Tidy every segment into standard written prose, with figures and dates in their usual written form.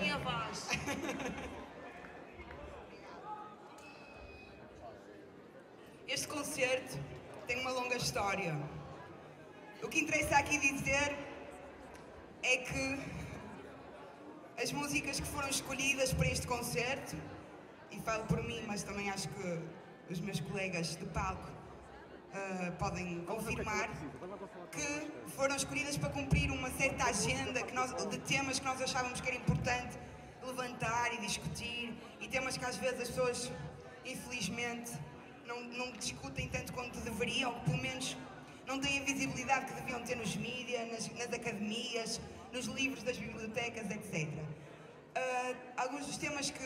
a minha voz. Este concerto tem uma longa história. O que interessa aqui dizer é que as músicas que foram escolhidas para este concerto, e falo por mim, mas também acho que os meus colegas de palco podem confirmar, que foram escolhidas para cumprir uma certa agenda que nós, de temas que nós achávamos que era importante levantar e discutir, e temas que às vezes as pessoas, infelizmente, não discutem tanto quanto deveriam, ou pelo menos não têm a visibilidade que deviam ter nos mídias, nas academias, nos livros das bibliotecas, etc. Alguns dos temas que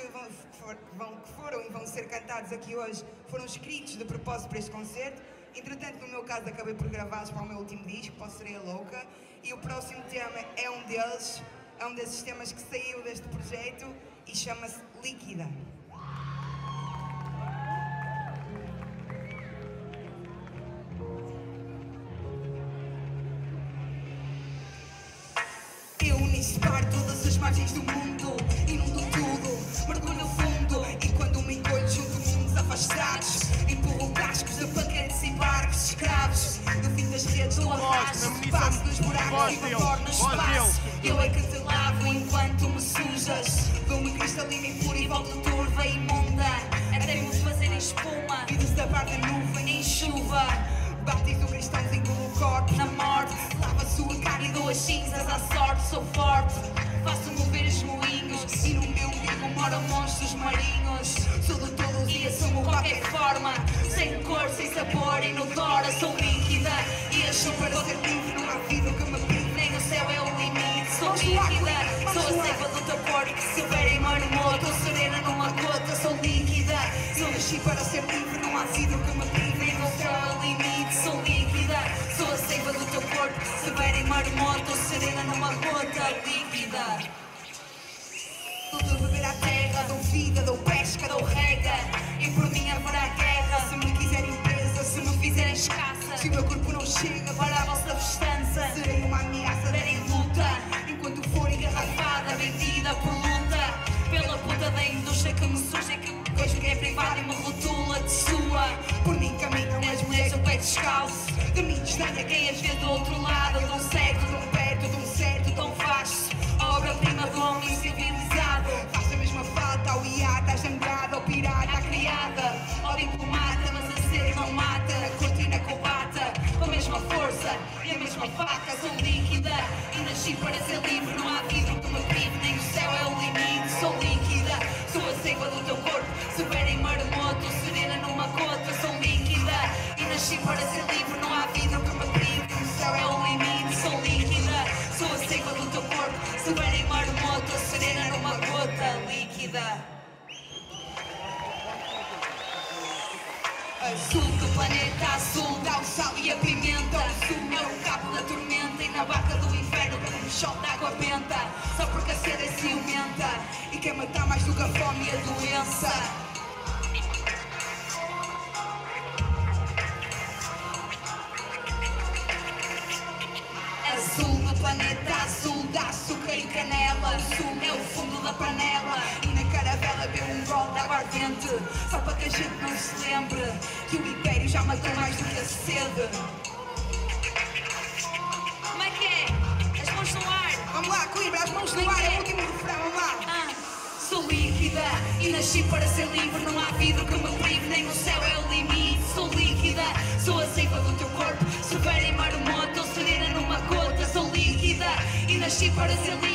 foram e vão ser cantados aqui hoje foram escritos de propósito para este concerto. Entretanto, no meu caso, acabei por gravá-los para o meu último disco, Posso Serei a Louca, e o próximo tema é um deles, é um desses temas que saiu deste projeto e chama-se Líquida. Espar todas as margens do mundo, inundo tudo, mergulho fundo. E quando me encolho junto mundos afastados, empurro cascos de banquetes e barcos escravos. Eu vim das redes do arrasto, passo nos buracos e vapor no espaço. Eu é que te lavo enquanto me sujas, dou-me cristalina impura e volto turva e imunda, até me fazer em espuma e desabar da nuvem em chuva. Bates do cristãozinho do corpo na morte, lava a sua cara e duas cinzas à sorte. Sou forte, faço mover os moinhos, e no meu umbigo moram monstros marinhos. Sou de todo e assumo qualquer forma, sem cor, sem sabor, inodora. Sou líquida e acho para ser livre, não há vida que me prive, nem o céu é o limite. Sou líquida, sou a seiva do tambor que se verem marmota, ou serena numa gota. Sou líquida, eu nasci para ser livre, não há vida que me prive, nem o céu é o limite. Sou líquida, sou a seiva do teu corpo que se ver em marmota, ou serena numa gota. Líquida, tudo beber à terra, dou vida, dou pesca, dou rega, e por mim haverá guerra, se me quiserem presa, se me fizerem escassa, se o meu corpo não chega para a vossa festança, serei uma ameaça, darei luta, enquanto for engarrafada, vendida por luta, pela puta da indústria que me suja, que me coisa que é privada e me rotula de sua. Por mim caminham as mulheres do pé descalço, de mim distantes quem as vê do outro lado, de um certo, de um perto, de um certo, tão vasto, obra-prima do homem civilizado. Faz a mesma falta ao iata, à jangada, ao pirata, à criada, ao diplomata, mas a sede não mata, na cortina combata, com a mesma força e a mesma faca. Sou líquida e nasci para ser livre, não há vidro que me prive, nem o céu é o limite. Sou líquida, sou a seiva do teu corpo, se verem marmoto, serena numa gota. Sou líquida e nasci para ser livre, não há vida que me prive, o céu é o limite. Sou líquida, sou a seiva do teu corpo, se verem marmoto, serena numa gota. Líquida. Sul do planeta azul, dá o sal e a pimenta. O sul é o cabo da tormenta, e na barca do inferno como um chão de água benta. Só porque a sede é ciumenta, e quer matar mais do que a fome e a doença. Azul do planeta azul, dá açúcar e canela. O sul é o fundo da panela, e na caravela bebe um gol de água ardente, só para que a gente não se lembre que o império já matou mais do que a sede. Como é que é? As mãos no ar. Vamos lá, Coimbra, as mãos no ar, é o último refrão, vamos lá. Sou líquida e nasci para ser livre, não há vidro que me prive, nem o céu é o limite. Sou líquida, sou a seiva do teu corpo, se verem marmota, ou serena numa gota. Sou líquida e nasci para ser livre.